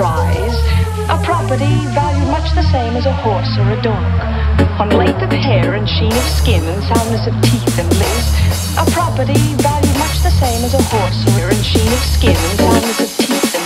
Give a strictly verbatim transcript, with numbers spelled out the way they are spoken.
prize, a property valued much the same as a horse or a dog, on length of hair and sheen of skin and soundness of teeth and limbs, a property valued much the same as a horse or a sheen of skin and soundness of teeth and